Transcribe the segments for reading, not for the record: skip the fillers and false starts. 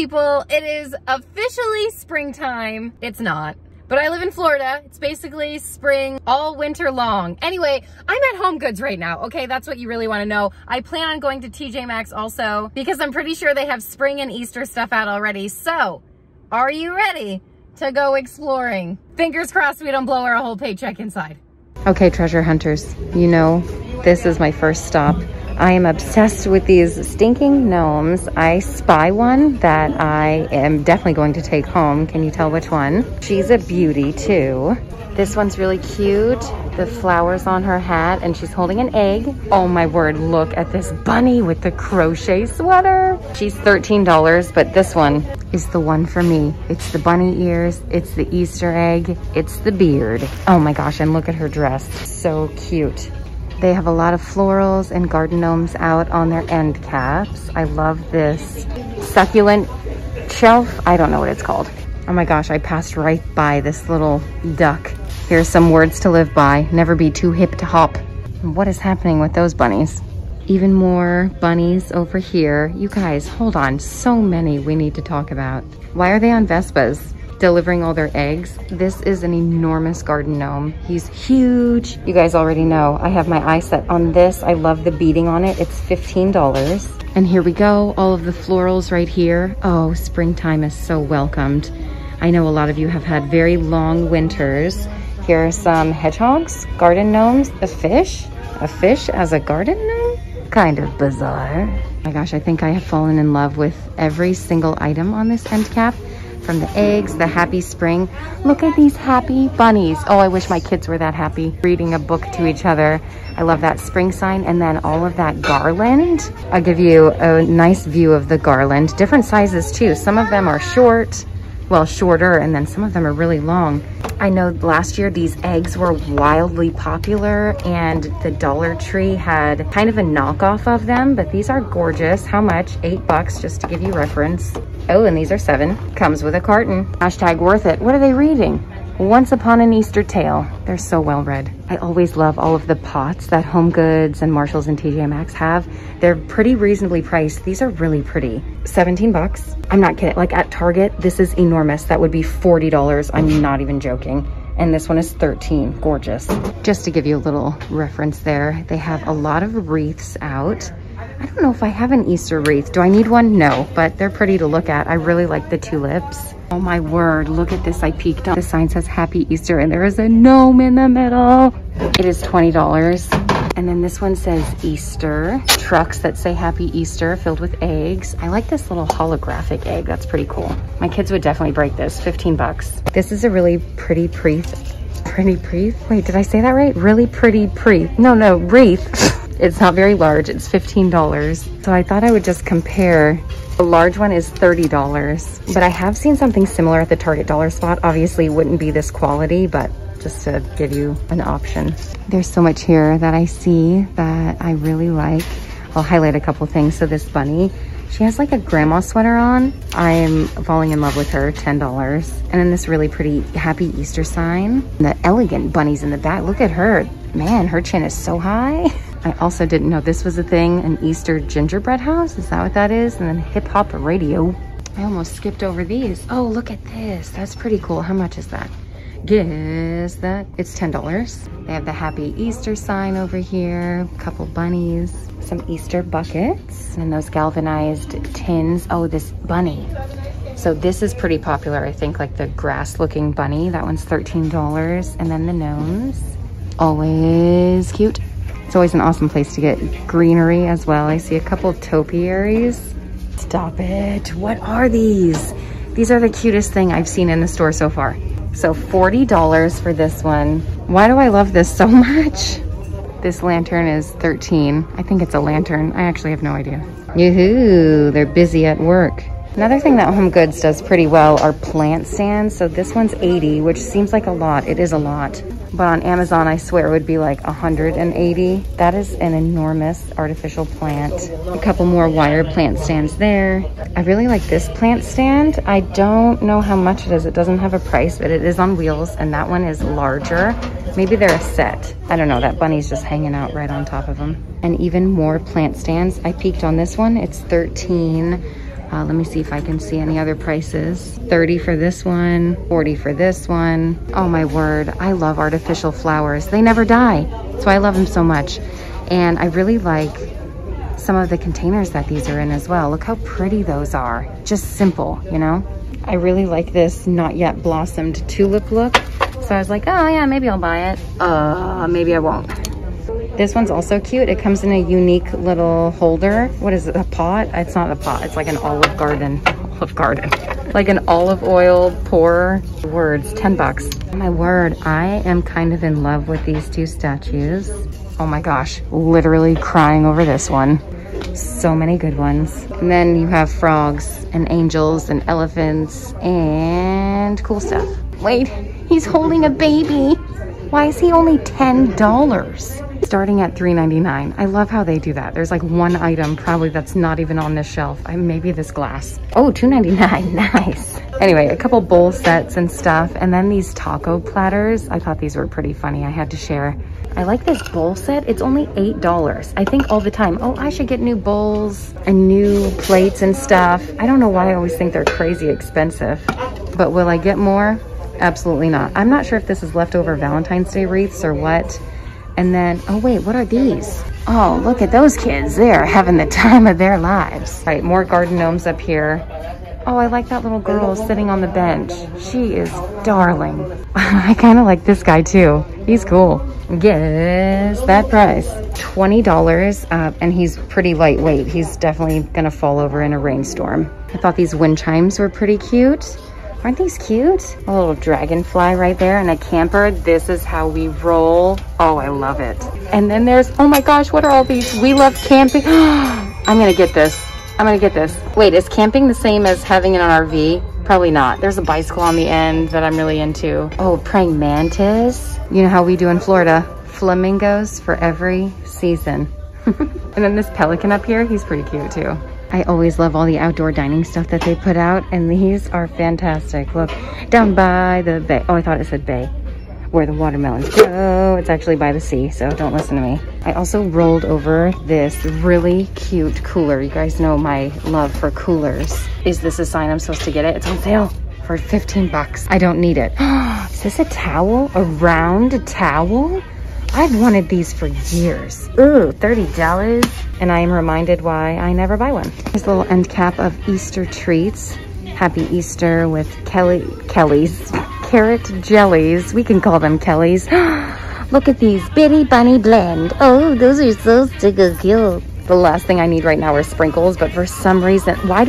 people, it is officially springtime. It's not. But I live in Florida. It's basically spring all winter long. Anyway, I'm at Home Goods right now. Okay, that's what you really want to know. I plan on going to TJ Maxx also because I'm pretty sure they have spring and Easter stuff out already. So, are you ready to go exploring? Fingers crossed we don't blow our whole paycheck inside. Okay, treasure hunters, you know this is my first stop. I am obsessed with these stinking gnomes. I spy one that I am definitely going to take home. Can you tell which one? She's a beauty too. This one's really cute. The flowers on her hat and she's holding an egg. Oh my word, look at this bunny with the crochet sweater. She's $13, but this one is the one for me. It's the bunny ears, it's the Easter egg, it's the beard. Oh my gosh, and look at her dress, so cute. They have a lot of florals and garden gnomes out on their end caps. I love this succulent shelf. I don't know what it's called. Oh my gosh, I passed right by this little duck. Here's some words to live by. Never be too hip to hop. And what is happening with those bunnies? Even more bunnies over here. You guys, hold on. So many we need to talk about. Why are they on Vespas? Delivering all their eggs. This is an enormous garden gnome. He's huge. You guys already know I have my eye set on this. I love the beading on it. It's $15. And here we go, all of the florals right here. Oh, springtime is so welcomed. I know a lot of you have had very long winters. Here are some hedgehogs, garden gnomes, a fish as a garden gnome? Kind of bizarre. Oh my gosh, I think I have fallen in love with every single item on this end cap. From the eggs, the happy spring. Look at these happy bunnies. Oh, I wish my kids were that happy. Reading a book to each other. I love that spring sign and then all of that garland. I'll give you a nice view of the garland. Different sizes too. Some of them are short, well, shorter, and then some of them are really long. I know last year these eggs were wildly popular and the Dollar Tree had kind of a knockoff of them, but these are gorgeous. How much? $8 just to give you reference. Oh, and these are $7. Comes with a carton. Hashtag worth it. What are they reading? Once Upon an Easter Tale. They're so well read. I always love all of the pots that Home Goods and Marshalls and TJ Maxx have. They're pretty reasonably priced. These are really pretty. $17. I'm not kidding. Like at Target, this is enormous. That would be $40. I'm not even joking. And this one is $13. Gorgeous. Just to give you a little reference there, they have a lot of wreaths out. I don't know if I have an Easter wreath. Do I need one? No, but they're pretty to look at. I really like the tulips. Oh my word, look at this. I peeked on. The sign says Happy Easter and there is a gnome in the middle. It is $20. And then this one says Easter. Trucks that say Happy Easter filled with eggs. I like this little holographic egg. That's pretty cool. My kids would definitely break this. $15. This is a really pretty wreath. Pretty wreath? Wait, did I say that right? Really pretty wreath. No, wreath. It's not very large, it's $15. So I thought I would just compare. The large one is $30, but I have seen something similar at the Target dollar spot. Obviously wouldn't be this quality, but just to give you an option. There's so much here that I see that I really like. I'll highlight a couple things. So this bunny, she has like a grandma sweater on. I'm falling in love with her, $10. And then this really pretty Happy Easter sign. The elegant bunnies in the back, look at her. Man, her chin is so high. I also didn't know this was a thing, an Easter gingerbread house. Is that what that is? And then hip hop radio. I almost skipped over these. Oh, look at this. That's pretty cool. How much is that? Guess that. It's $10. They have the Happy Easter sign over here. A couple bunnies. Some Easter buckets. And those galvanized tins. Oh, this bunny. So this is pretty popular, I think, like the grass looking bunny. That one's $13. And then the gnomes. Always cute. It's always an awesome place to get greenery as well. I see a couple of topiaries. Stop it. What are these? These are the cutest thing I've seen in the store so far. So $40 for this one. Why do I love this so much? This lantern is $13. I think it's a lantern. I actually have no idea. Yoo-hoo, they're busy at work. Another thing that Home Goods does pretty well are plant stands. So this one's $80, which seems like a lot. It is a lot. But on Amazon, I swear it would be like $180. That is an enormous artificial plant. A couple more wire plant stands there. I really like this plant stand. I don't know how much it is. It doesn't have a price, but it is on wheels. And that one is larger. Maybe they're a set. I don't know. That bunny's just hanging out right on top of them. And even more plant stands. I peeked on this one. It's $13. Let me see if I can see any other prices. $30 for this one, $40 for this one. Oh my word, I love artificial flowers. They never die, that's why I love them so much. And I really like some of the containers that these are in as well. Look how pretty those are, just simple, you know? I really like this not yet blossomed tulip look. So I was like, oh yeah, maybe I'll buy it. Maybe I won't. This one's also cute. It comes in a unique little holder. What is it, a pot? It's not a pot, it's like an olive garden. Like an olive oil pourer. Words, $10. My word, I am kind of in love with these two statues. Oh my gosh, literally crying over this one. So many good ones. And then you have frogs and angels and elephants and cool stuff. Wait, he's holding a baby. Why is he only $10? Starting at $3.99. I love how they do that. There's like one item probably that's not even on this shelf. Maybe this glass. Oh, $2.99, nice. Anyway, a couple bowl sets and stuff. And then these taco platters. I thought these were pretty funny. I had to share. I like this bowl set. It's only $8. I think all the time, oh, I should get new bowls and new plates and stuff. I don't know why I always think they're crazy expensive. But will I get more? Absolutely not. I'm not sure if this is leftover Valentine's Day wreaths or what. And then, oh wait, what are these? Oh, look at those kids. They're having the time of their lives. All right, more garden gnomes up here. Oh, I like that little girl sitting on the bench. She is darling. I kind of like this guy too. He's cool. Guess that price. $20, and he's pretty lightweight. He's definitely gonna fall over in a rainstorm. I thought these wind chimes were pretty cute. Aren't these cute? A little dragonfly right there and a camper. This is how we roll. Oh, I love it. And then there's, oh my gosh, what are all these? We love camping. I'm gonna get this. I'm gonna get this. Wait, is camping the same as having an RV? Probably not. There's a bicycle on the end that I'm really into. Oh, praying mantis. You know how we do in Florida. Flamingos for every season. And then this pelican up here, he's pretty cute too. I always love all the outdoor dining stuff that they put out, and these are fantastic. Look, down by the bay. Oh, I thought it said bay, where the watermelons grow. It's actually by the sea, so don't listen to me. I also rolled over this really cute cooler. You guys know my love for coolers. Is this a sign I'm supposed to get it? It's on sale for $15. I don't need it. Is this a towel? A round towel? I've wanted these for years. Ooh, $30. And I am reminded why I never buy one. Here's a little end cap of Easter treats. Happy Easter with Kelly's. Carrot jellies. We can call them Kelly's. Look at these. Bitty Bunny Blend. Oh, those are so sticky cute. The last thing I need right now are sprinkles, but for some reason, why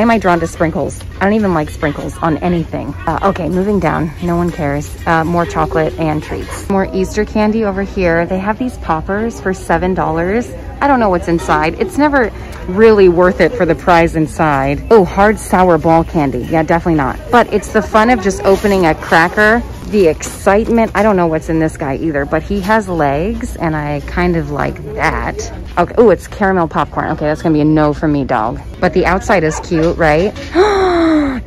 am I drawn to sprinkles? I don't even like sprinkles on anything. Okay, moving down, no one cares. More chocolate and treats. More Easter candy over here. They have these poppers for $7. I don't know what's inside. It's never really worth it for the prize inside. Oh, hard sour ball candy. Yeah, definitely not. But it's the fun of just opening a cracker. The excitement. I don't know what's in this guy either, but he has legs and I kind of like that. Okay. Oh, it's caramel popcorn. Okay, that's gonna be a no for me, dog. But the outside is cute, right?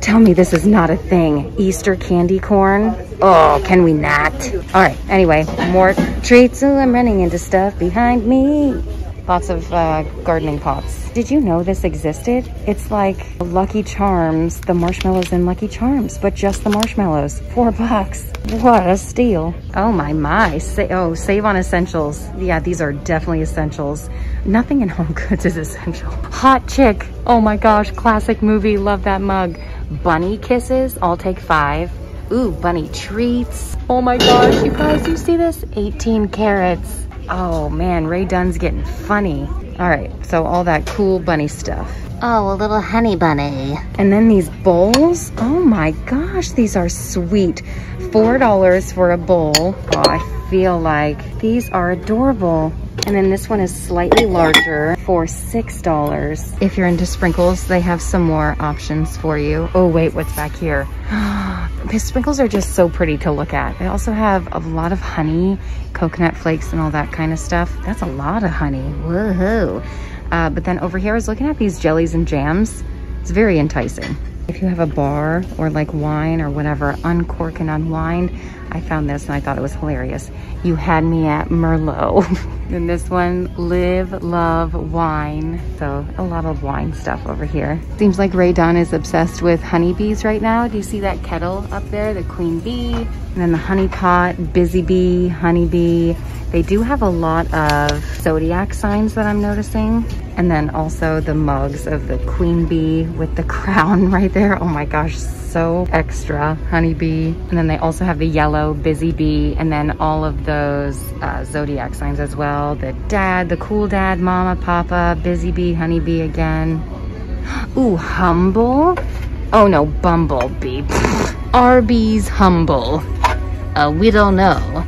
Tell me this is not a thing. Easter candy corn. Oh, can we not? All right, anyway, more treats. Oh, I'm running into stuff behind me. Lots of gardening pots. Did you know this existed? It's like Lucky Charms, the marshmallows in Lucky Charms, but just the marshmallows, $4. What a steal. Oh my, my. Oh, save on essentials. Yeah, these are definitely essentials. Nothing in Home Goods is essential. Hot chick. Oh my gosh, classic movie, love that mug. Bunny kisses, I'll take 5. Ooh, bunny treats. Oh my gosh, you guys, you see this? 18 carats. Oh man, Rae Dunn's getting funny. All right, so all that cool bunny stuff. Oh, a little honey bunny. And then these bowls. Oh my gosh, these are sweet. $4 for a bowl. Oh, I feel like these are adorable. And then this one is slightly larger for $6. If you're into sprinkles, they have some more options for you. Oh wait, what's back here? The sprinkles are just so pretty to look at. They also have a lot of honey, coconut flakes and all that kind of stuff. That's a lot of honey, woohoo. But then over here I was looking at these jellies and jams. It's very enticing. If you have a bar or like wine or whatever, uncork and unwind. I found this and I thought it was hilarious. You had me at Merlot. And this one, live, love, wine. So a lot of wine stuff over here. Seems like Rae Dunn is obsessed with honeybees right now. Do you see that kettle up there? The queen bee, and then the honey pot, busy bee, honeybee. They do have a lot of zodiac signs that I'm noticing. And then also the mugs of the queen bee with the crown right there. Oh my gosh, so extra, honeybee. And then they also have the yellow busy bee, and then all of those zodiac signs as well. The dad, the cool dad, mama, papa, busy bee, honeybee again. Ooh, humble? Oh no, bumblebee. Arby's humble. We don't know.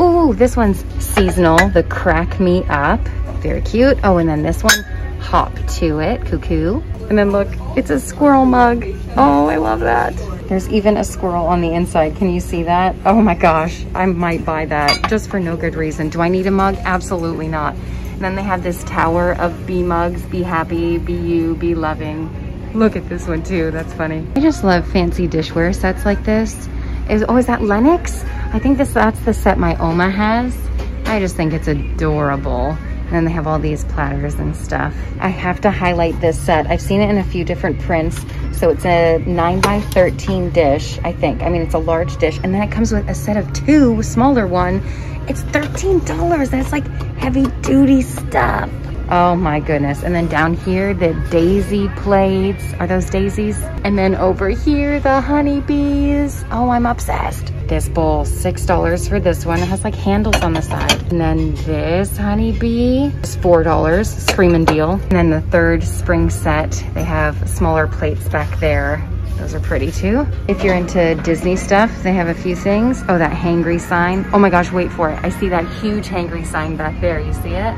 Ooh, this one's seasonal, the crack me up. Very cute. Oh, and then this one, hop to it, cuckoo. And then look, it's a squirrel mug. Oh, I love that. There's even a squirrel on the inside. Can you see that? Oh my gosh, I might buy that just for no good reason. Do I need a mug? Absolutely not. And then they have this tower of bee mugs. Be happy, be you, be loving. Look at this one too, that's funny. I just love fancy dishware sets like this. Is that Lenox? I think that's the set my Oma has. I just think it's adorable. And then they have all these platters and stuff. I have to highlight this set. I've seen it in a few different prints. So it's a 9x13 dish, I think. I mean, it's a large dish. And then it comes with a set of two, smaller one. It's $13. That's like heavy duty stuff. Oh my goodness. And then down here, the daisy plates. Are those daisies? And then over here, the honeybees. Oh, I'm obsessed. This bowl, $6 for this one. It has like handles on the side. And then this honeybee is $4, screaming deal. And then the third spring set, they have smaller plates back there. Those are pretty too. If you're into Disney stuff, they have a few things. Oh, that hangry sign. Oh my gosh, wait for it. I see that huge hangry sign back there. You see it?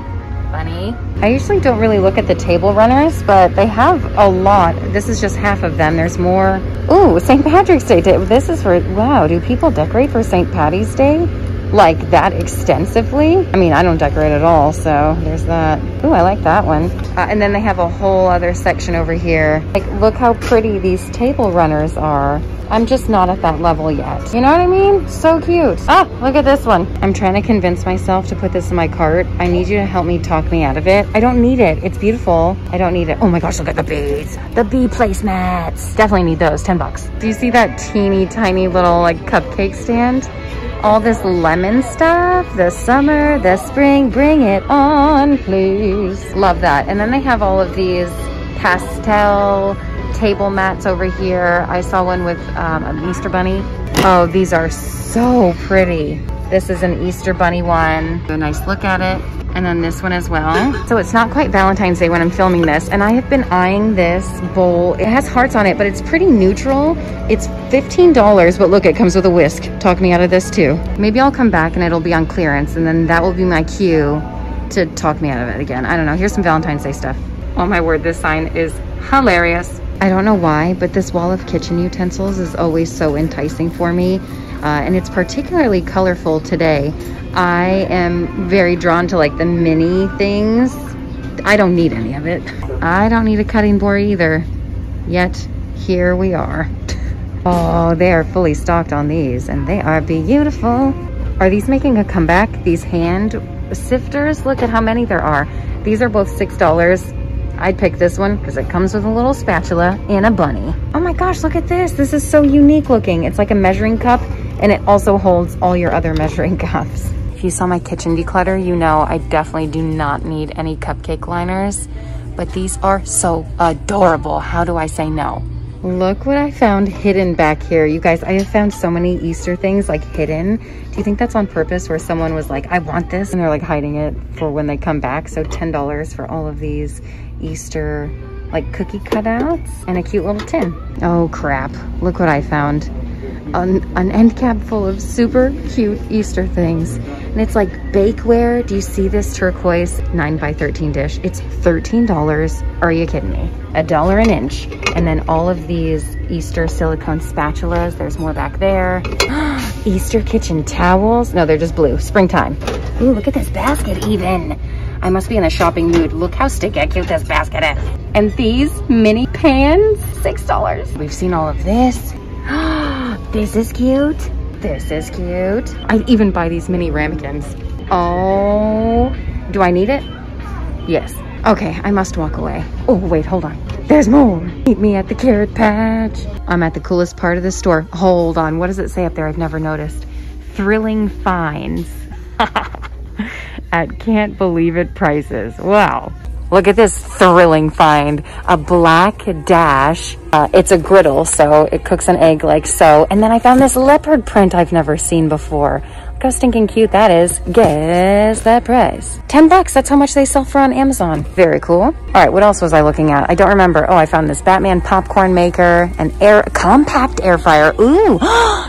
Funny. I usually don't really look at the table runners, but they have a lot. This is just half of them. There's more. Ooh, St. Patrick's Day. This is for, wow, do people decorate for St. Patty's Day like that extensively? I mean, I don't decorate at all, so there's that. Ooh, I like that one. And then they have a whole other section over here. Like, look how pretty these table runners are. I'm just not at that level yet. You know what I mean? So cute. Ah, look at this one. I'm trying to convince myself to put this in my cart. I need you to help me talk me out of it. I don't need it. It's beautiful. I don't need it. Oh my gosh, look at the bees. The bee placemats. Definitely need those, $10. Do you see that teeny tiny little like cupcake stand? All this lemon stuff, the summer, the spring, bring it on, please. Love that. And then they have all of these pastel table mats over here. I saw one with an Easter bunny. Oh, these are so pretty. This is an Easter bunny one. A nice look at it. And then this one as well. So it's not quite Valentine's Day when I'm filming this, and I have been eyeing this bowl. It has hearts on it, but it's pretty neutral. It's $15, but look, it comes with a whisk. Talk me out of this too. Maybe I'll come back and it'll be on clearance, and then that will be my cue to talk me out of it again. I don't know. Here's some Valentine's Day stuff. Oh my word, this sign is hilarious. I don't know why, but this wall of kitchen utensils is always so enticing for me, and it's particularly colorful today. I am very drawn to like the mini things. I don't need any of it. I don't need a cutting board either, yet here we are. Oh, they are fully stocked on these, and they are beautiful. Are these making a comeback? These hand sifters? Look at how many there are. These are both $6. I'd pick this one because it comes with a little spatula and a bunny. Oh my gosh, look at this. This is so unique looking. It's like a measuring cup, and it also holds all your other measuring cups. If you saw my kitchen declutter, you know I definitely do not need any cupcake liners, but these are so adorable. How do I say no? Look what I found hidden back here. You guys, I have found so many Easter things like hidden. Do you think that's on purpose where someone was like, I want this, and they're like hiding it for when they come back? So $10 for all of these Easter like cookie cutouts and a cute little tin. Oh crap, look what I found. An end cap full of super cute Easter things. And it's like bakeware. Do you see this turquoise 9x13 dish? It's $13. Are you kidding me? $1 an inch. And then all of these Easter silicone spatulas. There's more back there. Easter kitchen towels. No, they're just blue. Springtime. Ooh, look at this basket even. I must be in a shopping mood. Look how sticky cute this basket is. And these mini pans, $6. We've seen all of this. This is cute. This is cute. I'd even buy these mini ramekins. Oh, do I need it? Yes. Okay, I must walk away. Oh, wait, hold on. There's more. Meet me at the carrot patch. I'm at the coolest part of the store. Hold on, what does it say up there? I've never noticed. Thrilling finds at can't believe it prices. Wow. Look at this thrilling find, a black Dash. It's a griddle, so it cooks an egg like so. And then I found this leopard print I've never seen before. Look how stinking cute that is. Guess that price. $10, that's how much they sell for on Amazon. Very cool. All right, what else was I looking at? I don't remember. Oh, I found this Batman popcorn maker, a compact air fryer. Ooh,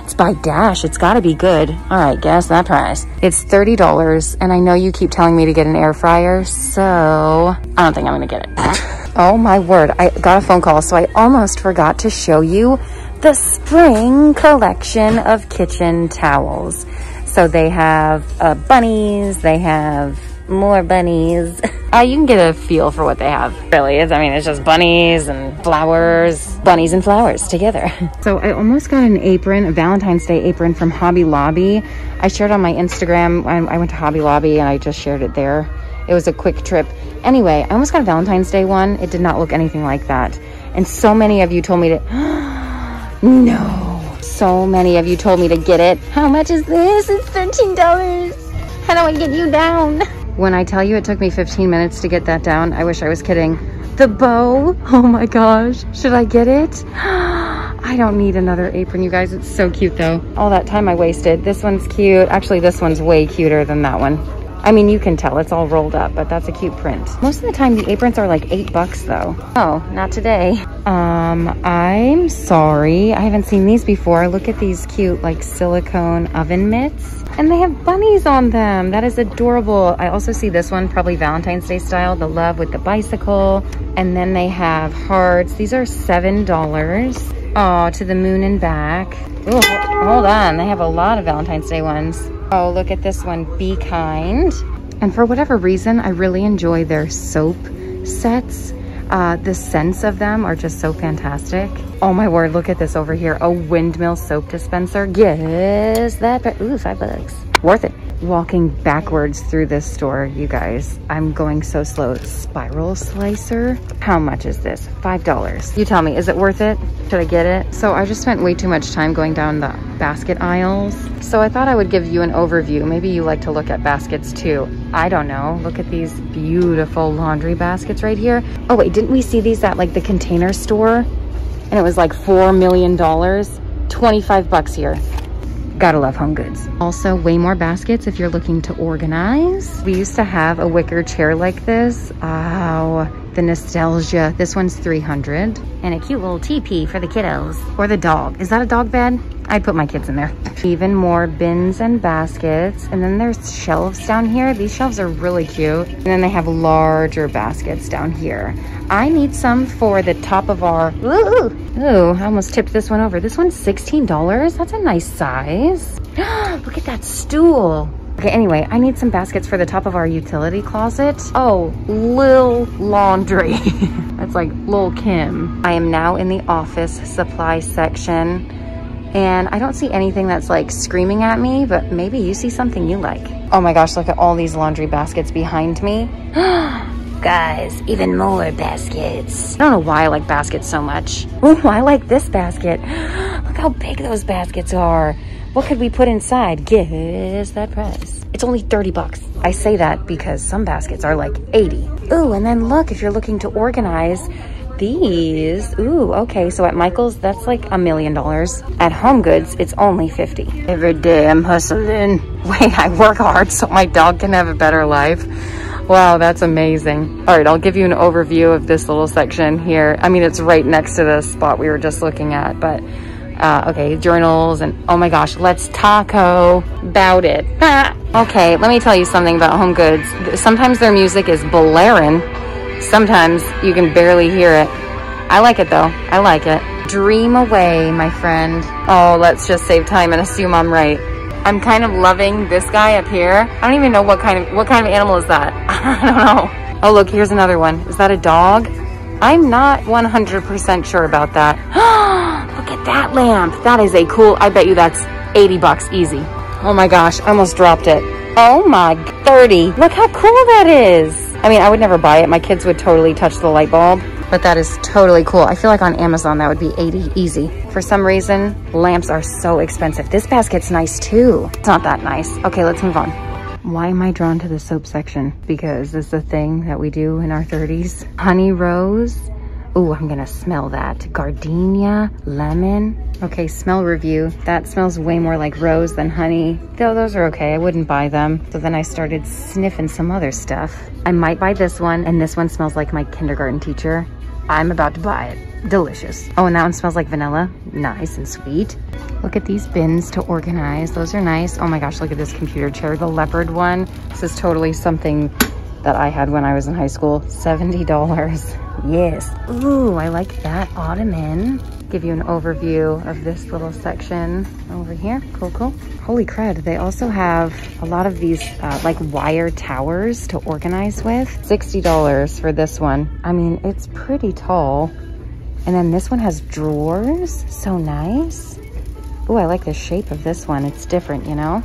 it's by Dash, it's gotta be good. All right, guess that price. It's $30, and I know you keep telling me to get an air fryer, so I don't think I'm gonna get it. Oh my word, I got a phone call, so I almost forgot to show you the spring collection of kitchen towels. So they have bunnies, they have more bunnies. You can get a feel for what they have. Really, it's just bunnies and flowers together. So I almost got an apron, a Valentine's Day apron from Hobby Lobby. I shared on my Instagram, I went to Hobby Lobby and I just shared it there. It was a quick trip. Anyway, I almost got a Valentine's Day one. It did not look anything like that. And so many of you told me to, no. So many of you told me to get it. How much is this? It's $13. How do I get you down? When I tell you it took me 15 minutes to get that down, I wish I was kidding. The bow, oh my gosh. Should I get it? I don't need another apron, you guys. It's so cute though. All that time I wasted. This one's cute. Actually, this one's way cuter than that one. I mean, you can tell it's all rolled up, but that's a cute print. Most of the time the aprons are like $8 though. Oh, not today. I'm sorry. I haven't seen these before. Look at these cute like silicone oven mitts and they have bunnies on them. That is adorable. I also see this one, probably Valentine's Day style, the love with the bicycle. And then they have hearts. These are $7. Oh, to the moon and back. Ooh, hold on, they have a lot of Valentine's Day ones. Oh, look at this one, Be Kind. And for whatever reason, I really enjoy their soap sets. The scents of them are just so fantastic. Oh my word, look at this over here. A windmill soap dispenser. Yes, that, ooh, $5. Worth it. Walking backwards through this store, you guys. I'm going so slow. Spiral slicer. How much is this? $5. You tell me, is it worth it? Should I get it? So I just spent way too much time going down the basket aisles. So I thought I would give you an overview. Maybe you like to look at baskets too. I don't know. Look at these beautiful laundry baskets right here. Oh wait, didn't we see these at like the Container Store? And it was like $4 million. $25 here. Gotta love Home Goods. Also, way more baskets if you're looking to organize. We used to have a wicker chair like this. Oh, the nostalgia. This one's $300. And a cute little teepee for the kiddos. Or the dog. Is that a dog bed? I'd put my kids in there. Even more bins and baskets. And then there's shelves down here. These shelves are really cute. And then they have larger baskets down here. I need some for the top of our, ooh, I almost tipped this one over. This one's $16. That's a nice size. Look at that stool. Okay, anyway, I need some baskets for the top of our utility closet. Oh, Lil Laundry. That's like Lil Kim. I am now in the office supply section. And I don't see anything that's like screaming at me, but maybe you see something you like. Oh my gosh, look at all these laundry baskets behind me. Guys, even more baskets. I don't know why I like baskets so much. Ooh, I like this basket. Look how big those baskets are. What could we put inside? Guess that price. It's only $30. I say that because some baskets are like 80. Ooh, and then look, if you're looking to organize, these, ooh, okay, so at Michael's, that's like $1 million. At Home Goods, it's only 50. Every day I'm hustling. Wait, I work hard so my dog can have a better life. Wow, that's amazing. All right, I'll give you an overview of this little section here. I mean, it's right next to the spot we were just looking at, but okay, journals and oh my gosh, let's taco about it. Okay, let me tell you something about Home Goods. Sometimes their music is blaring. Sometimes you can barely hear it. I like it though, I like it. Dream away, my friend. Oh, let's just save time and assume I'm right. I'm kind of loving this guy up here. I don't even know what kind of animal is that? I don't know. Oh look, here's another one. Is that a dog? I'm not 100% sure about that. Look at that lamp. That is a cool, I bet you that's $80 easy. Oh my gosh, I almost dropped it. Oh my, 30. Look how cool that is. I mean, I would never buy it. My kids would totally touch the light bulb, but that is totally cool. I feel like on Amazon, that would be 80 easy. For some reason, lamps are so expensive. This basket's nice too. It's not that nice. Okay, let's move on. Why am I drawn to the soap section? Because it's a thing that we do in our 30s. Honey Rose. Ooh, I'm gonna smell that. Gardenia, lemon. Okay, smell review. That smells way more like rose than honey. Though those are okay, I wouldn't buy them. So then I started sniffing some other stuff. I might buy this one, and this one smells like my kindergarten teacher. I'm about to buy it. Delicious. Oh, and that one smells like vanilla. Nice and sweet. Look at these bins to organize. Those are nice. Oh my gosh, look at this computer chair, the leopard one. This is totally something that I had when I was in high school. $70. Yes. Ooh, I like that ottoman. Give you an overview of this little section over here. Cool, cool. Holy crud, they also have a lot of these like wire towers to organize with. $60 for this one. I mean, it's pretty tall. And then this one has drawers. So nice. Ooh, I like the shape of this one. It's different, you know?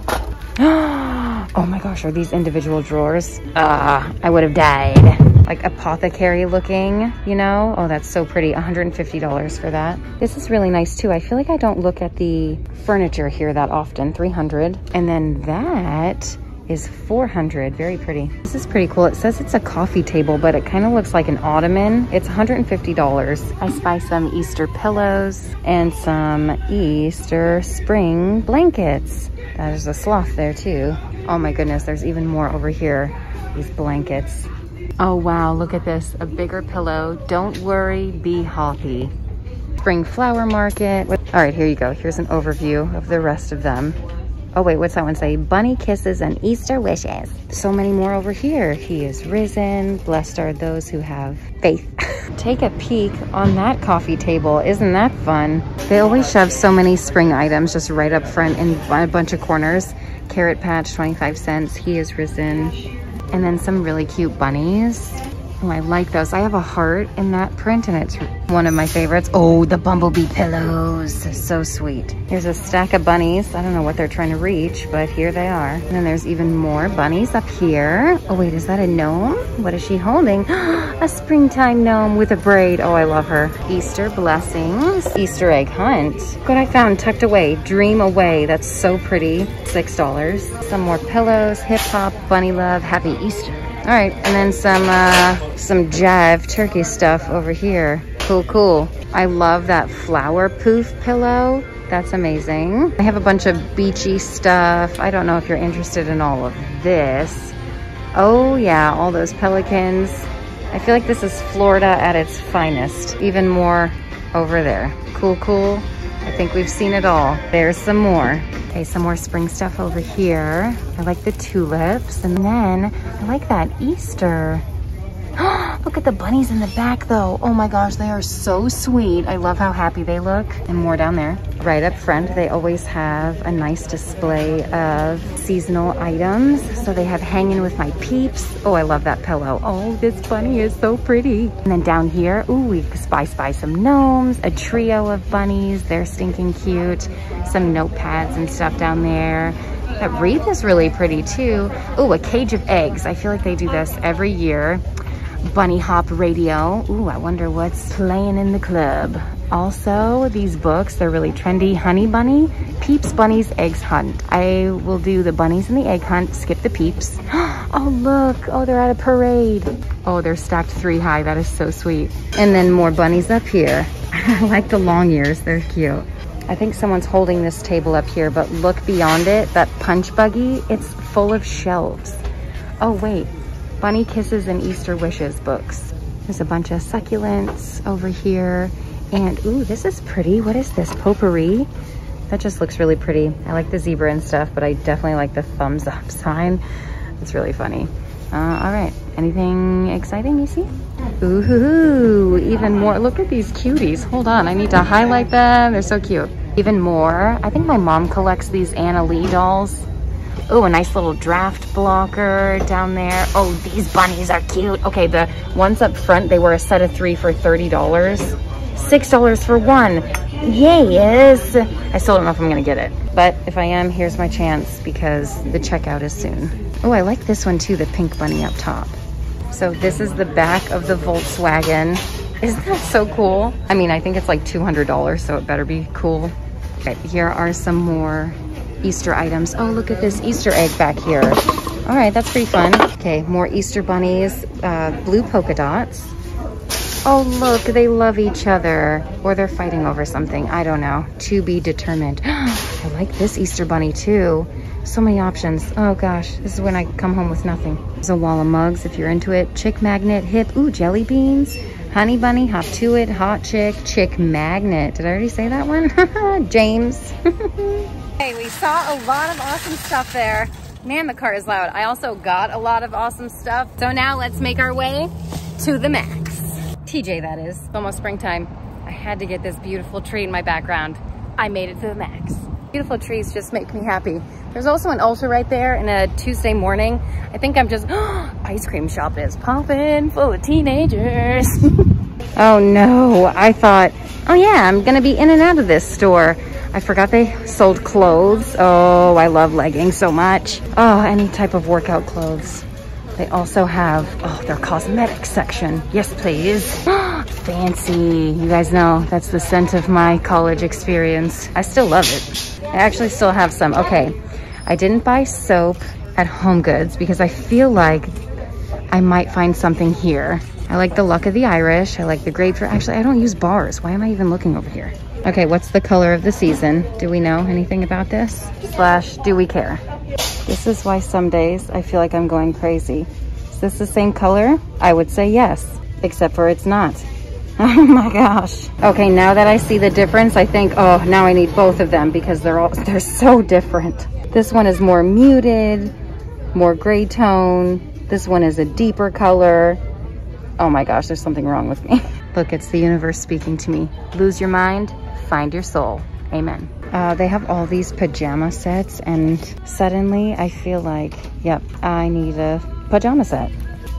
Oh my gosh, are these individual drawers? I would have died. Like apothecary looking, you know? Oh, that's so pretty, $150 for that. This is really nice too. I feel like I don't look at the furniture here that often, $300. And then that is $400, very pretty. This is pretty cool. It says it's a coffee table, but it kind of looks like an ottoman. It's $150. I spy some Easter pillows and some Easter spring blankets. There's a sloth there too. Oh my goodness, there's even more over here, these blankets. Oh wow, look at this, a bigger pillow. Don't worry, be happy. Spring flower market. All right, here you go. Here's an overview of the rest of them. Oh wait, what's that one say? Bunny kisses and Easter wishes. So many more over here. He is risen. Blessed are those who have faith. Take a peek on that coffee table. Isn't that fun? They always shove so many spring items just right up front in a bunch of corners. Carrot Patch, 25 cents. He is risen. And then some really cute bunnies. Oh, I like those. I have a heart in that print and it's one of my favorites. Oh, the bumblebee pillows, so sweet. Here's a stack of bunnies. I don't know what they're trying to reach, but here they are. And then there's even more bunnies up here. Oh wait, is that a gnome? What is she holding? A springtime gnome with a braid. Oh, I love her. Easter blessings, Easter egg hunt. Look what I found tucked away, dream away. That's so pretty, $6. Some more pillows, hip hop, bunny love, happy Easter. All right, and then some jive turkey stuff over here. Cool, cool. I love that flower poof pillow. That's amazing. I have a bunch of beachy stuff. I don't know if you're interested in all of this. Oh yeah, all those pelicans. I feel like this is Florida at its finest. Even more over there. Cool, cool. I think we've seen it all. There's some more. Okay, some more spring stuff over here. I like the tulips, and then I like that Easter. Look at the bunnies in the back though. Oh my gosh, they are so sweet. I love how happy they look. And more down there. Right up front, they always have a nice display of seasonal items. So they have hanging with my peeps. Oh, I love that pillow. Oh, this bunny is so pretty. And then down here, ooh, we spy some gnomes, a trio of bunnies. They're stinking cute. Some notepads and stuff down there. That wreath is really pretty too. Ooh, a cage of eggs. I feel like they do this every year. Bunny hop radio. Ooh, I wonder what's playing in the club. Also, these books, they're really trendy. Honey Bunny, Peeps Bunny's Eggs Hunt. I will do the bunnies and the egg hunt, skip the peeps. Oh, look. Oh, they're at a parade. Oh, they're stacked 3 high. That is so sweet. And then more bunnies up here. I like the long ears. They're cute. I think someone's holding this table up here, but look beyond it. That punch buggy, it's full of shelves. Oh, wait. Bunny Kisses and Easter Wishes books. There's a bunch of succulents over here. And ooh, this is pretty. What is this? Potpourri? That just looks really pretty. I like the zebra and stuff, but I definitely like the thumbs up sign. It's really funny. All right, anything exciting you see? Ooh, even more. Look at these cuties. Hold on, I need to highlight them. They're so cute. Even more. I think my mom collects these Anna Lee dolls. Oh, a nice little draft blocker down there. Oh, these bunnies are cute. Okay, the ones up front, they were a set of 3 for $30. $6 for one. Yes. I still don't know if I'm gonna get it, but if I am, here's my chance because the checkout is soon. Oh, I like this one too, the pink bunny up top. So this is the back of the Volkswagen. Isn't that so cool? I mean, I think it's like $200, so it better be cool. Okay, here are some more Easter items. Oh, look at this Easter egg back here. All right, that's pretty fun. Okay, more Easter bunnies, blue polka dots. Oh, look, they love each other, or they're fighting over something. I don't know, to be determined. I like this Easter bunny too. So many options. Oh gosh, this is when I come home with nothing. There's a wall of mugs if you're into it. Chick Magnet, Hip, ooh, Jelly Beans, Honey Bunny, Hop To It, Hot Chick, Chick Magnet. Did I already say that one? James. Hey, we saw a lot of awesome stuff there. Man, the car is loud. I also got a lot of awesome stuff. So now let's make our way to the Maxx. TJ, that is. It's almost springtime. I had to get this beautiful tree in my background. I made it to the Maxx. Beautiful trees just make me happy. There's also an Ulta right there and a Tuesday Morning. I think I'm just, ice cream shop is popping full of teenagers. Oh no, I thought, oh yeah, I'm gonna be in and out of this store. I forgot they sold clothes. Oh, I love leggings so much. Oh, any type of workout clothes. They also have, oh, their cosmetics section. Yes, please. Fancy. You guys know that's the scent of my college experience. I still love it. I actually still have some. Okay, I didn't buy soap at Home Goods because I feel like I might find something here. I like the Luck of the Irish. I like the grapefruit. Actually, I don't use bars. Why am I even looking over here? Okay, what's the color of the season? Do we know anything about this? Slash, do we care? This is why some days I feel like I'm going crazy. Is this the same color? I would say yes, except for it's not. Oh my gosh. Okay, now that I see the difference, I think, oh, now I need both of them because they're so different. This one is more muted, more gray tone. This one is a deeper color. Oh my gosh, there's something wrong with me. Look, it's the universe speaking to me. Lose your mind, find your soul. Amen. They have all these pajama sets, and suddenly I feel like, yep, I need a pajama set.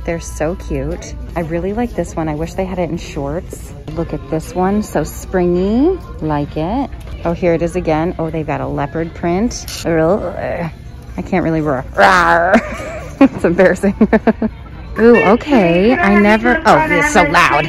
They're so cute. I really like this one. I wish they had it in shorts. Look at this one, so springy, like it. Oh, here it is again. Oh, they've got a leopard print. I can't really roar. It's embarrassing. Ooh, okay. I never, oh, it's so loud.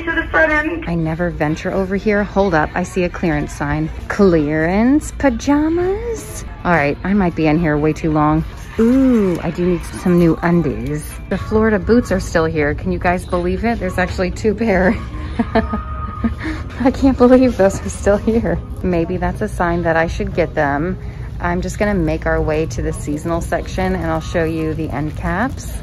I never venture over here. Hold up, I see a clearance sign. Clearance pajamas? All right, I might be in here way too long. Ooh, I do need some new undies. The Florida boots are still here. Can you guys believe it? There's actually two pair. I can't believe those are still here. Maybe that's a sign that I should get them. I'm just gonna make our way to the seasonal section and I'll show you the end caps.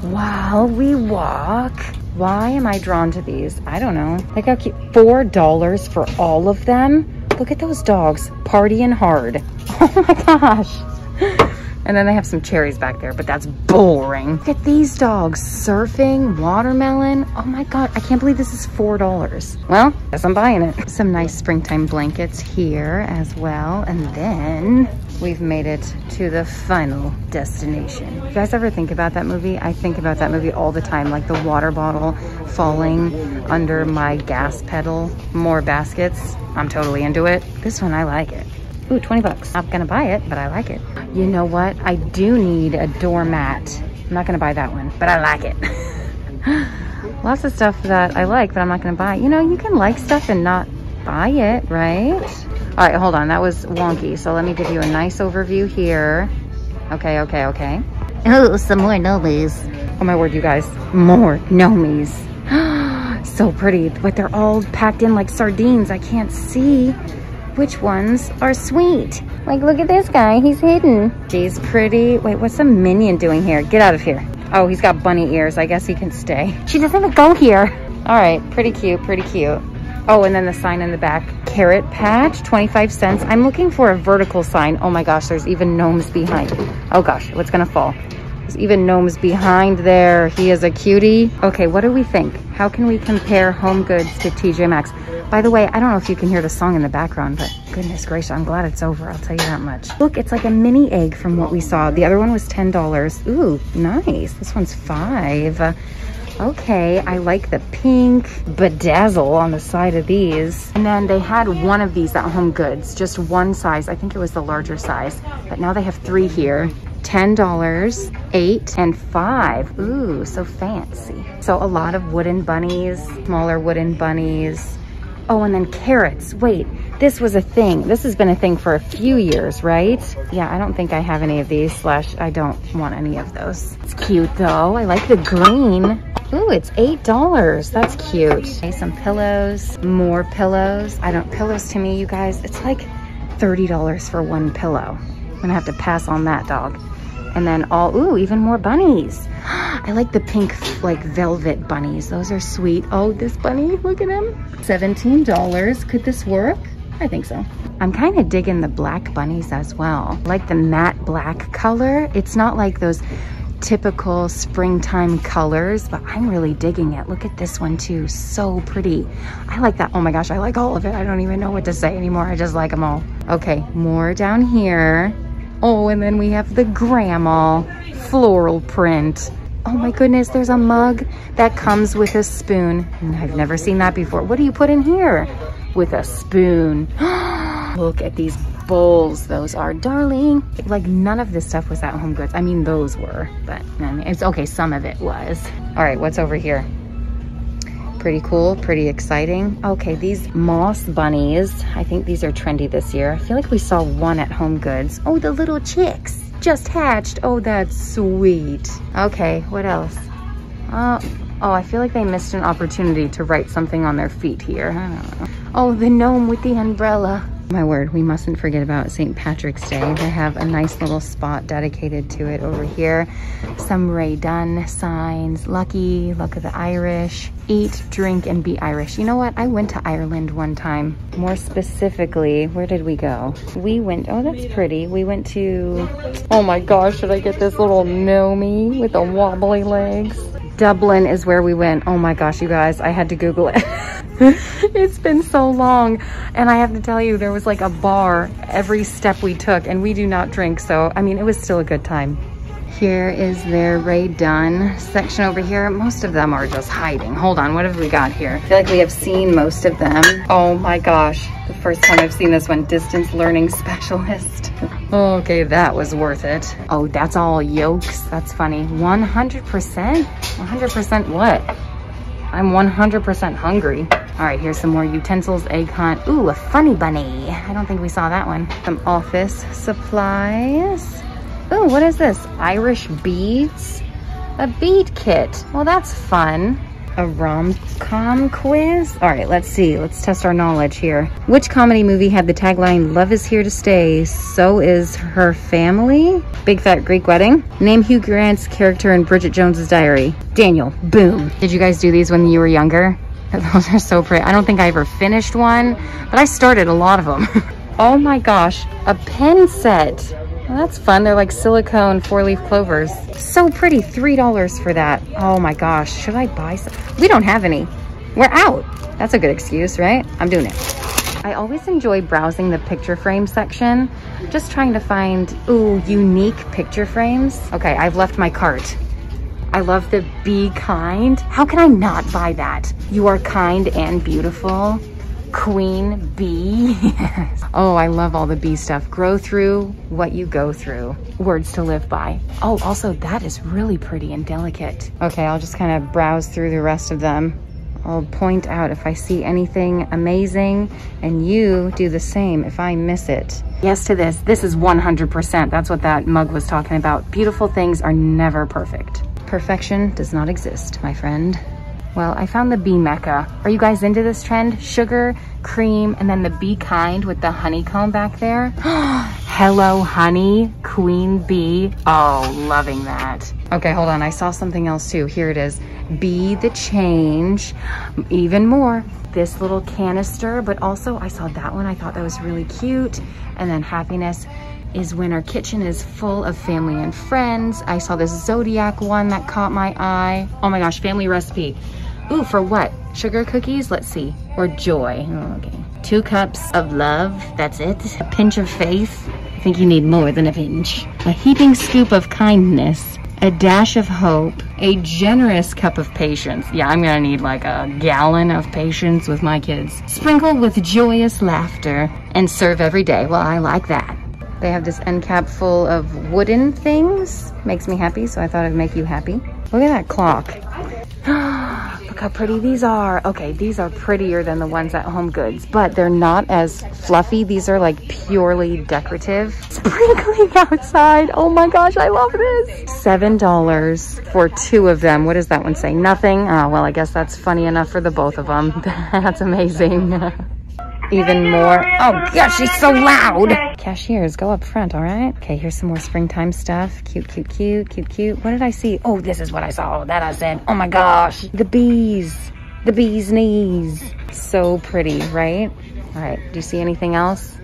While we walk. Why am I drawn to these? I don't know. Like how cute. $4 for all of them. Look at those dogs partying hard. Oh my gosh. And then they have some cherries back there, but that's boring. Look at these dogs surfing, watermelon. Oh my God, I can't believe this is $4. Well, guess I'm buying it. Some nice springtime blankets here as well. And then we've made it to the final destination. You guys ever think about that movie? I think about that movie all the time, like the water bottle falling under my gas pedal. More baskets, I'm totally into it. This one, I like it. Ooh, 20 bucks. Not gonna buy it, but I like it. You know what? I do need a doormat. I'm not gonna buy that one, but I like it. Lots of stuff that I like, but I'm not gonna buy. You know, you can like stuff and not buy it, right? All right, hold on, that was wonky. So let me give you a nice overview here. Okay. Oh, some more nomies. Oh my word, you guys, more nomies. So pretty, but they're all packed in like sardines. I can't see which ones are sweet. Like, look at this guy, he's hidden. She's pretty. Wait, what's a minion doing here? Get out of here. Oh, he's got bunny ears. I guess he can stay. She doesn't even go here. All right, pretty cute. Oh, and then the sign in the back, carrot patch, 25 cents. I'm looking for a vertical sign. Oh my gosh, there's even gnomes behind. Oh gosh, what's gonna fall? There's even gnomes behind there. He is a cutie. Okay, what do we think? How can we compare Home Goods to TJ Maxx? By the way, I don't know if you can hear the song in the background, but goodness gracious, I'm glad it's over. I'll tell you that much. Look, it's like a mini egg from what we saw. The other one was $10. Ooh, nice. This one's $5. Okay, I like the pink bedazzle on the side of these. And then they had one of these at Home Goods, just one size. I think it was the larger size, but now they have three here. $10, $8, and $5. Ooh, so fancy. So a lot of wooden bunnies, smaller wooden bunnies. Oh, and then carrots. Wait, this was a thing. This has been a thing for a few years, right? Yeah, I don't think I have any of these, / I don't want any of those. It's cute though. I like the green. Ooh, it's $8. That's cute. Okay, some pillows, more pillows. Pillows to me, you guys, it's like $30 for one pillow. I'm gonna have to pass on that, dog. And then ooh, even more bunnies. I like the pink, velvet bunnies. Those are sweet. Oh, this bunny, look at him. $17, could this work? I think so. I'm kind of digging the black bunnies as well. I like the matte black color. It's not like those typical springtime colors, but I'm really digging it. Look at this one too, so pretty. I like that, oh my gosh, I like all of it. I don't even know what to say anymore. I just like them all. Okay, more down here. Oh, and then we have the grandma floral print. Oh my goodness, there's a mug that comes with a spoon. I've never seen that before. What do you put in here? With a spoon. Look at these bowls. Those are darling. Like, none of this stuff was at Home Goods. I mean, those were, but it's okay, some of it was. All right, what's over here? Pretty cool, pretty exciting. Okay, these moss bunnies. I think these are trendy this year. I feel like we saw one at Home Goods. Oh, the little chicks just hatched. Oh, that's sweet. Okay, what else? Oh, I feel like they missed an opportunity to write something on their feet here. I don't know. Oh, the gnome with the umbrella. My word, we mustn't forget about St. Patrick's Day. They have a nice little spot dedicated to it over here. Some Rae Dunn signs, Lucky, Luck of the Irish, Eat, Drink, and Be Irish. You know what? I went to Ireland one time. More specifically, where did we go? We went, oh, that's pretty. We went to, oh my gosh, should I get this little gnomie with the wobbly legs? Dublin is where we went. Oh my gosh, you guys, I had to Google it. It's been so long. And I have to tell you, there was like a bar every step we took, and we do not drink. So, I mean, it was still a good time. Here is their Rae Dunn section over here. Most of them are just hiding. Hold on, what have we got here? I feel like we have seen most of them. Oh my gosh, the first time I've seen this one, distance learning specialist. Okay, that was worth it. Oh, that's all yolks, that's funny. 100%? 100% what? I'm 100% hungry. All right, here's some more utensils, egg hunt. Ooh, a funny bunny. I don't think we saw that one. Some office supplies. Ooh, what is this? Irish beads? A bead kit. Well, that's fun. A rom-com quiz? All right, let's see. Let's test our knowledge here. Which comedy movie had the tagline, "Love is here to stay, so is her family"? Big Fat Greek Wedding. Name Hugh Grant's character in Bridget Jones's Diary. Daniel. Boom. Did you guys do these when you were younger? Those are so pretty. I don't think I ever finished one, but I started a lot of them. Oh my gosh, a pen set. Well, that's fun. They're like silicone four-leaf clovers. So pretty, $3 for that. Oh my gosh, should I buy some? We don't have any. We're out. That's a good excuse, right? I'm doing it. I always enjoy browsing the picture frame section. Just trying to find, ooh, unique picture frames. Okay, I've left my cart. I love the Be Kind. How can I not buy that? You are kind and beautiful. Queen Bee. Oh, I love all the bee stuff. Grow through what you go through. Words to live by. Oh, also that is really pretty and delicate. Okay, I'll just kind of browse through the rest of them. I'll point out if I see anything amazing, and you do the same if I miss it. Yes to this. This is 100%. That's what that mug was talking about. Beautiful things are never perfect. Perfection does not exist, my friend. Well, I found the bee mecca. Are you guys into this trend? Sugar, cream, and then the Be Kind with the honeycomb back there. Hello, honey, queen bee. Oh, loving that. Okay, hold on, I saw something else too. Here it is. Be the change, even more. This little canister, but also I saw that one. I thought that was really cute. And then happiness is when our kitchen is full of family and friends. I saw this zodiac one that caught my eye. Oh my gosh, family recipe. Ooh, for what? Sugar cookies? Let's see. Or joy. Oh, okay. 2 cups of love. That's it. A pinch of faith. I think you need more than a pinch. A heaping scoop of kindness. A a dash of hope, a generous cup of patience. Yeah, I'm gonna need like a gallon of patience with my kids. Sprinkle with joyous laughter and serve every day. Well, I like that. They have this end cap full of wooden things. Makes me happy, so I thought it'd make you happy. Look at that clock. Look how pretty these are. Okay, these are prettier than the ones at Home Goods, but they're not as fluffy. These are like purely decorative. Sprinkling outside. Oh my gosh, I love this. $7 for two of them. What does that one say? Nothing? Oh, well, I guess that's funny enough for the both of them. That's amazing. Even more. Oh gosh, she's so loud. Cashiers, go up front, all right? Okay, here's some more springtime stuff. Cute, cute, cute, cute, cute. What did I see? Oh, this is what I saw. That I said. Oh my gosh. The bees. The bee's knees. So pretty, right? All right, do you see anything else?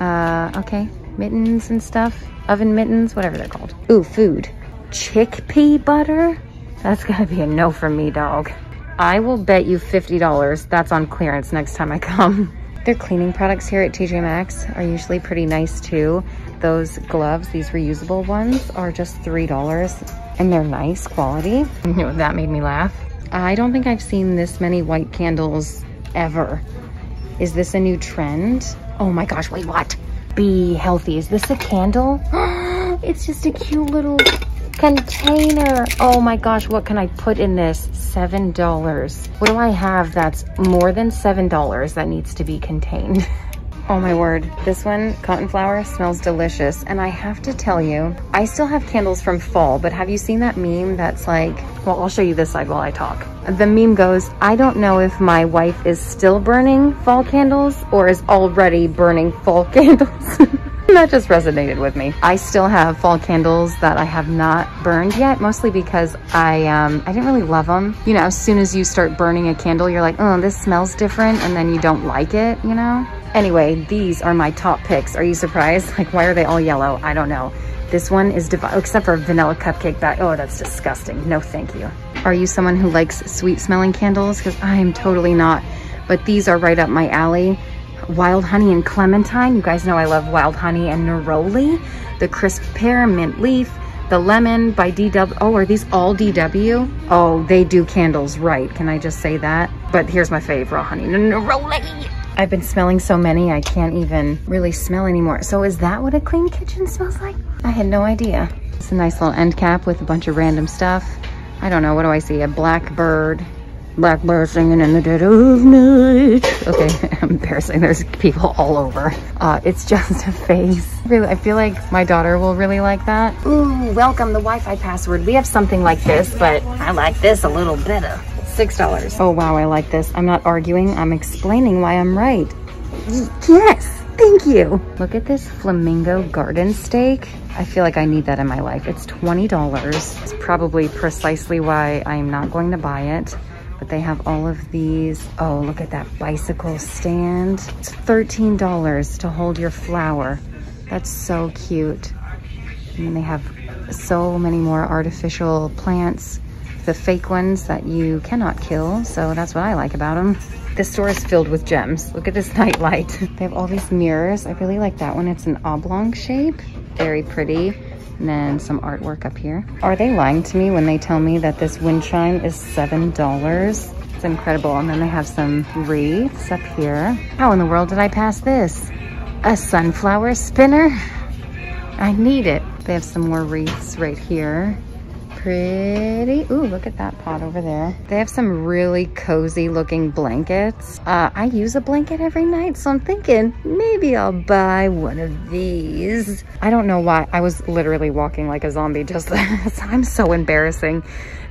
Okay. Mittens and stuff. Oven mittens, whatever they're called. Ooh, food. Chickpea butter? That's gotta be a no from me, dog. I will bet you $50 that's on clearance next time I come. Their cleaning products here at TJ Maxx are usually pretty nice too. Those gloves, these reusable ones, are just $3 and they're nice quality. You know, that made me laugh. I don't think I've seen this many white candles ever. Is this a new trend? Oh my gosh, wait, what? Be healthy. Is this a candle? It's just a cute little container. Oh my gosh, what can I put in this? $7. What do I have that's more than $7 that needs to be contained? Oh my word. This one, cotton flower, smells delicious. And I have to tell you, I still have candles from fall, but have you seen that meme that's like, well, I'll show you this side while I talk. The meme goes, I don't know if my wife is still burning fall candles or is already burning fall candles. That just resonated with me. I still have fall candles that I have not burned yet, mostly because I didn't really love them. You know, as soon as you start burning a candle, you're like, oh, this smells different, and then you don't like it, you know? Anyway, these are my top picks. Are you surprised? Like, why are they all yellow? I don't know. This one is divine, except for vanilla cupcake batter. Oh, that's disgusting. No, thank you. Are you someone who likes sweet-smelling candles? Because I am totally not, but these are right up my alley. Wild honey and clementine. You guys know I love wild honey and neroli. The crisp pear, mint leaf, the lemon by DW. Oh, are these all DW? Oh, they do candles right. Can I just say that? But here's my fave, raw honey and neroli. I've been smelling so many, I can't even really smell anymore. So is that what a clean kitchen smells like? I had no idea. It's a nice little end cap with a bunch of random stuff. I don't know, what do I see? A blackbird. Blackbird singing in the dead of night. Okay, embarrassing. There's people all over. It's just a face. Really, I feel like my daughter will really like that. Ooh, welcome the Wi-Fi password. We have something like this, but I like this a little better. $6. Oh wow, I like this. I'm not arguing. I'm explaining why I'm right. Yes, thank you. Look at this flamingo garden steak. I feel like I need that in my life. It's $20. It's probably precisely why I'm not going to buy it. But they have all of these. Oh, look at that bicycle stand. It's $13 to hold your flower. That's so cute. And they have so many more artificial plants, the fake ones that you cannot kill. So that's what I like about them. This store is filled with gems. Look at this night light. They have all these mirrors. I really like that one. It's an oblong shape, very pretty. And then some artwork up here. Are they lying to me when they tell me that this wind chime is $7? It's incredible. And then they have some wreaths up here. How in the world did I pass this? A sunflower spinner? I need it. They have some more wreaths right here. Pretty. Ooh, look at that pot over there. They have some really cozy looking blankets. I use a blanket every night, so I'm thinking maybe I'll buy one of these. I don't know why. I was literally walking like a zombie just this. I'm so embarrassing.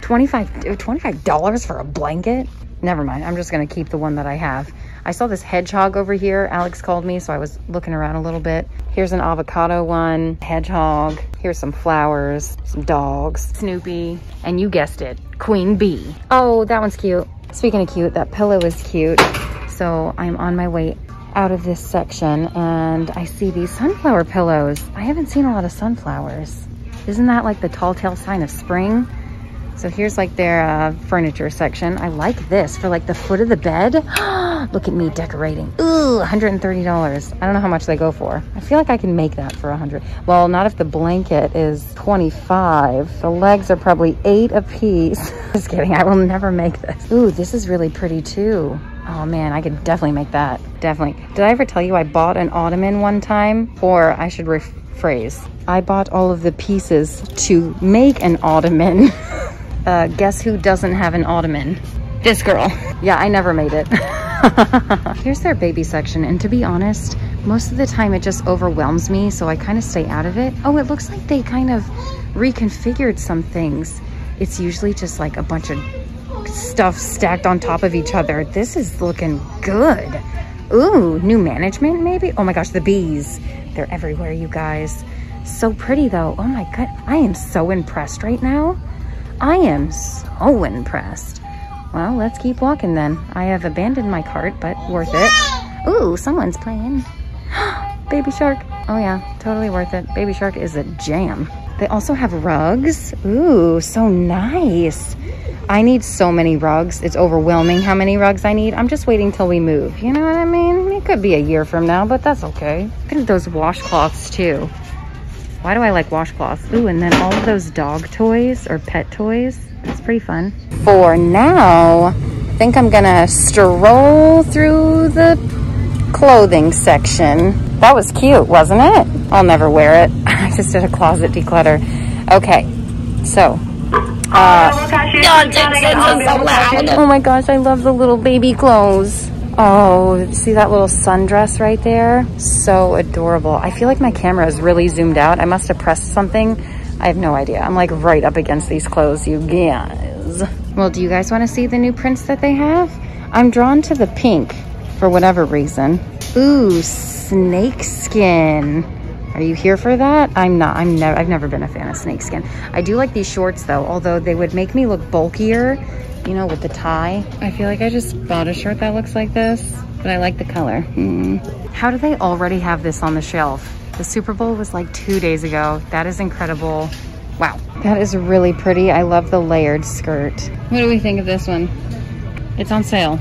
$25 for a blanket? Never mind. I'm just going to keep the one that I have. I saw this hedgehog over here. Alex called me, so I was looking around a little bit. Here's an avocado one, hedgehog. Here's some flowers, some dogs, Snoopy, and you guessed it, Queen Bee. Oh, that one's cute. Speaking of cute, that pillow is cute. So I'm on my way out of this section and I see these sunflower pillows. I haven't seen a lot of sunflowers. Isn't that like the tall tale sign of spring? So here's like their furniture section. I like this for like the foot of the bed. Look at me decorating. Ooh, $130. I don't know how much they go for. I feel like I can make that for 100. Well, not if the blanket is 25. The legs are probably 8 a piece. Just kidding, I will never make this. Ooh, this is really pretty too. Oh man, I could definitely make that. Definitely. Did I ever tell you I bought an ottoman one time? Or I should rephrase. I bought all of the pieces to make an ottoman. Guess who doesn't have an ottoman? This girl. Yeah, I never made it. Here's their baby section, and to be honest, most of the time it just overwhelms me, so I kind of stay out of it. Oh, it looks like they kind of reconfigured some things. It's usually just like a bunch of stuff stacked on top of each other. This is looking good. Ooh, new management maybe? Oh my gosh, the bees. They're everywhere, you guys. So pretty though. Oh my god, I am so impressed right now. I am so impressed. Well, let's keep walking then. I have abandoned my cart, but worth it. Ooh, someone's playing. Baby shark. Oh yeah, totally worth it. Baby shark is a jam. They also have rugs. Ooh, so nice. I need so many rugs. It's overwhelming how many rugs I need. I'm just waiting till we move. You know what I mean? It could be a year from now, but that's okay. Look at those washcloths too. Why do I like washcloths? Ooh, and then all of those dog toys or pet toys. It's pretty fun. For now, I think I'm gonna stroll through the clothing section. That was cute, wasn't it? I'll never wear it. I just did a closet declutter. Okay, so. Oh my gosh, I love the little baby clothes. Oh, see that little sundress right there? So adorable. I feel like my camera is really zoomed out. I must have pressed something. I have no idea. I'm like right up against these clothes, you guys. Well, do you guys want to see the new prints that they have? I'm drawn to the pink for whatever reason. Ooh, snake skin. Are you here for that? I'm not. I've never been a fan of snakeskin. I do like these shorts though, although they would make me look bulkier, you know, with the tie. I feel like I just bought a shirt that looks like this, but I like the color. How do they already have this on the shelf? The Super Bowl was like 2 days ago. That is incredible. Wow. That is really pretty. I love the layered skirt. What do we think of this one? It's on sale.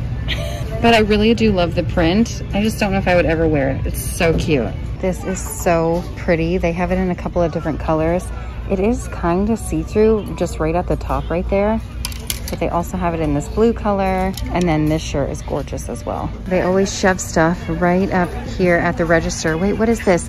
But I really do love the print. I just don't know if I would ever wear it. It's so cute. This is so pretty. They have it in a couple of different colors. It is kind of see-through just right at the top right there. But they also have it in this blue color. And then this shirt is gorgeous as well. They always shove stuff right up here at the register. Wait, what is this?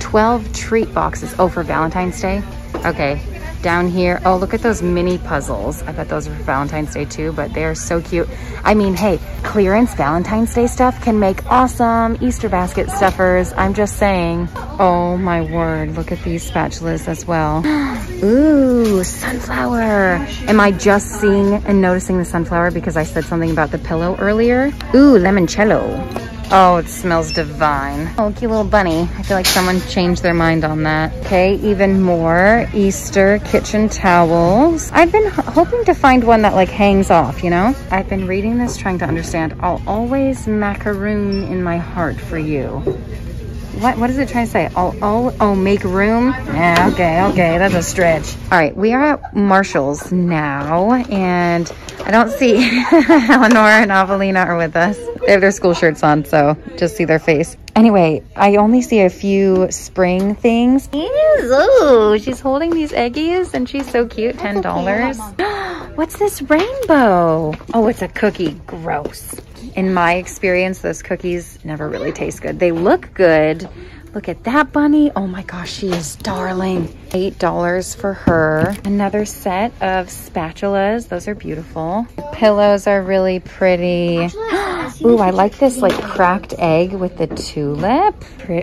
12 treat boxes. Oh, for Valentine's Day? Okay, down here. Oh, look at those mini puzzles. I bet those are for Valentine's Day too, but they are so cute. I mean, hey, clearance Valentine's Day stuff can make awesome Easter basket stuffers. I'm just saying. Oh my word, look at these spatulas as well. Ooh, sunflower. Am I just seeing and noticing the sunflower because I said something about the pillow earlier? Ooh, limoncello. Oh, it smells divine. Oh, cute little bunny. I feel like someone changed their mind on that. Okay, even more Easter kitchen towels. I've been hoping to find one that like hangs off, you know? I've been reading this, trying to understand. I'll always macaroon in my heart for you. What is it trying to say? Oh, make room? Yeah, okay, that's a stretch. All right, we are at Marshalls now, and I don't see Eleanor and Avelina are with us. They have their school shirts on, so just see their face. Anyway, I only see a few spring things. Ooh, she's holding these eggies, and she's so cute, $10. What's this rainbow? Oh, it's a cookie, gross. In my experience, those cookies never really taste good. They look good. Look at that bunny. Oh my gosh, she is darling. $8 for her. Another set of spatulas. Those are beautiful. The pillows are really pretty. Ooh, I like this like cracked egg with the tulip.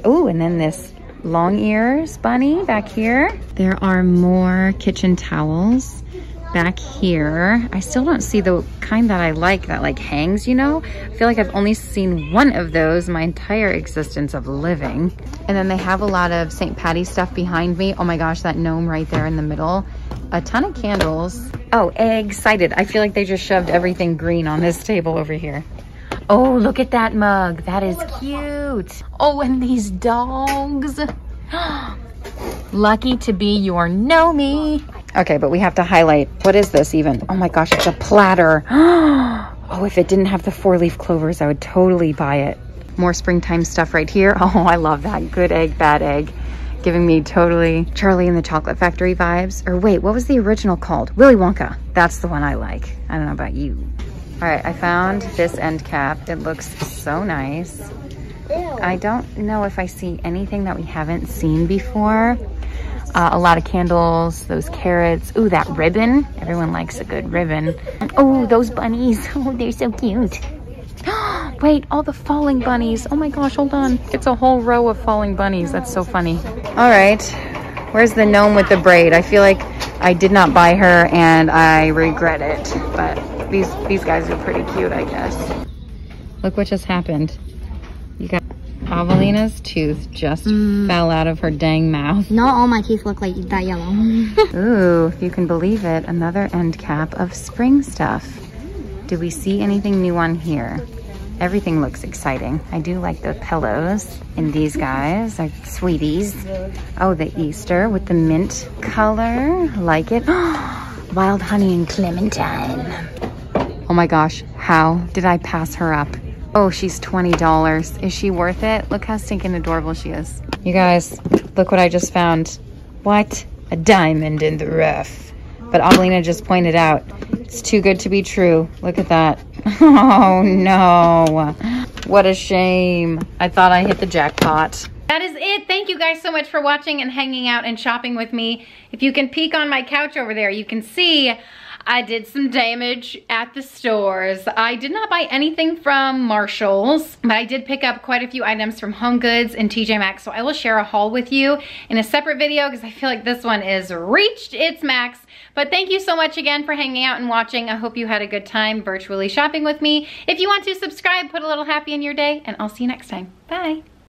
Ooh, and then this long ears bunny back here. There are more kitchen towels. Back here, I still don't see the kind that I like that like hangs, you know? I feel like I've only seen one of those my entire existence of living. And then they have a lot of St. Patty's stuff behind me. Oh my gosh, that gnome right there in the middle. A ton of candles. Oh, excited. I feel like they just shoved everything green on this table over here. Oh, look at that mug. That is cute. Oh, and these dogs. Lucky to be your gnomie. Okay, but we have to highlight. What is this even? Oh my gosh, it's a platter. Oh, if it didn't have the 4-leaf clovers, I would totally buy it. More springtime stuff right here. Oh, I love that. Good egg, bad egg. Giving me totally Charlie and the Chocolate Factory vibes. Or wait, what was the original called? Willy Wonka. That's the one I like. I don't know about you. All right, I found this end cap. It looks so nice. I don't know if I see anything that we haven't seen before. A lot of candles, those carrots. Ooh, that ribbon. Everyone likes a good ribbon. Oh, those bunnies. Oh, they're so cute. Wait, all the falling bunnies. Oh my gosh, hold on. It's a whole row of falling bunnies. That's so funny. All right, where's the gnome with the braid? I feel like I did not buy her and I regret it, but these guys are pretty cute, I guess. Look what just happened. You got Avelina's tooth just fell out of her dang mouth. Not all my teeth look like that yellow. Ooh, if you can believe it, another end cap of spring stuff. Do we see anything new on here? Everything looks exciting. I do like the pillows. And these guys are sweeties. Oh, the Easter with the mint color. Like it. Wild honey and clementine. Oh my gosh, how did I pass her up? Oh, she's $20. Is she worth it? Look how stinking adorable she is. You guys, look what I just found. What? A diamond in the rough. But Avelina just pointed out, it's too good to be true. Look at that. Oh no. What a shame. I thought I hit the jackpot. That is it. Thank you guys so much for watching and hanging out and shopping with me. If you can peek on my couch over there, you can see I did some damage at the stores. I did not buy anything from Marshalls, but I did pick up quite a few items from Home Goods and TJ Maxx, so I will share a haul with you in a separate video because I feel like this one is reached its max. But thank you so much again for hanging out and watching. I hope you had a good time virtually shopping with me. If you want to subscribe, put a little happy in your day, and I'll see you next time. Bye.